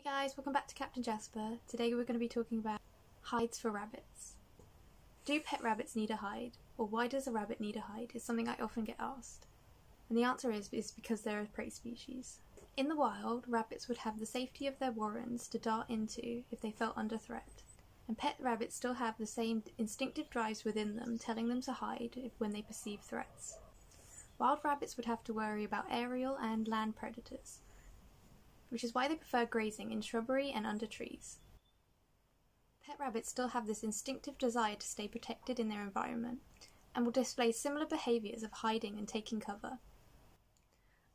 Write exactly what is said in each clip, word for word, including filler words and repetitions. Hey guys, welcome back to Captain Jasper. Today we're going to be talking about hides for rabbits. Do pet rabbits need a hide? Or why does a rabbit need a hide? Is something I often get asked. And the answer is, is because they're a prey species. In the wild, rabbits would have the safety of their warrens to dart into if they felt under threat. And pet rabbits still have the same instinctive drives within them, telling them to hide when they perceive threats. Wild rabbits would have to worry about aerial and land predators, which is why they prefer grazing in shrubbery and under trees. Pet rabbits still have this instinctive desire to stay protected in their environment, and will display similar behaviours of hiding and taking cover.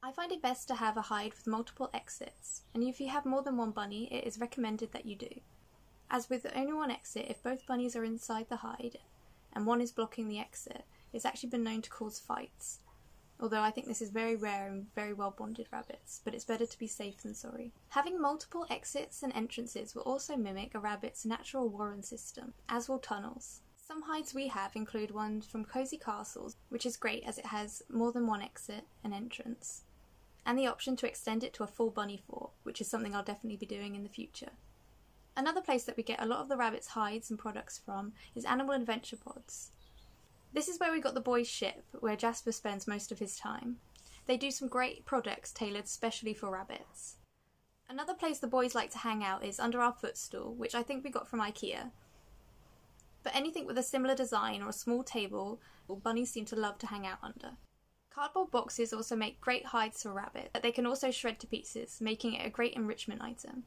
I find it best to have a hide with multiple exits, and if you have more than one bunny, it is recommended that you do. As with only one exit, if both bunnies are inside the hide, and one is blocking the exit, it's actually been known to cause fights. Although I think this is very rare in very well bonded rabbits, but it's better to be safe than sorry. Having multiple exits and entrances will also mimic a rabbit's natural warren system, as will tunnels. Some hides we have include ones from Cozy Castles, which is great as it has more than one exit and entrance, and the option to extend it to a full bunny fort, which is something I'll definitely be doing in the future. Another place that we get a lot of the rabbits' hides and products from is Animal Adventure Pods. This is where we got the boys' ship, where Jasper spends most of his time. They do some great products tailored specially for rabbits. Another place the boys like to hang out is under our footstool, which I think we got from IKEA. But anything with a similar design or a small table, bunnies seem to love to hang out under. Cardboard boxes also make great hides for rabbits, but they can also shred to pieces, making it a great enrichment item.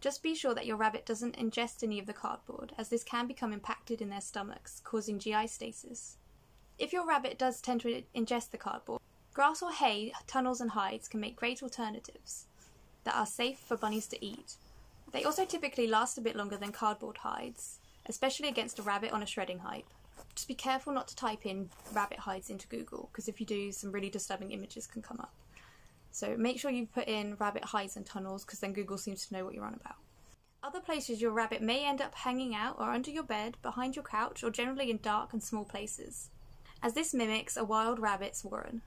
Just be sure that your rabbit doesn't ingest any of the cardboard, as this can become impacted in their stomachs, causing G I stasis. If your rabbit does tend to ingest the cardboard, grass or hay, tunnels and hides can make great alternatives that are safe for bunnies to eat. They also typically last a bit longer than cardboard hides, especially against a rabbit on a shredding hide. Just be careful not to type in rabbit hides into Google, because if you do, some really disturbing images can come up. So make sure you put in rabbit hides and tunnels, because then Google seems to know what you're on about. Other places your rabbit may end up hanging out are under your bed, behind your couch, or generally in dark and small places, as this mimics a wild rabbit's warren.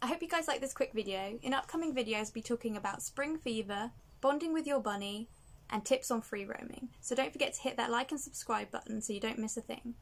I hope you guys like this quick video. In upcoming videos I'll be talking about spring fever, bonding with your bunny, and tips on free roaming. So don't forget to hit that like and subscribe button so you don't miss a thing.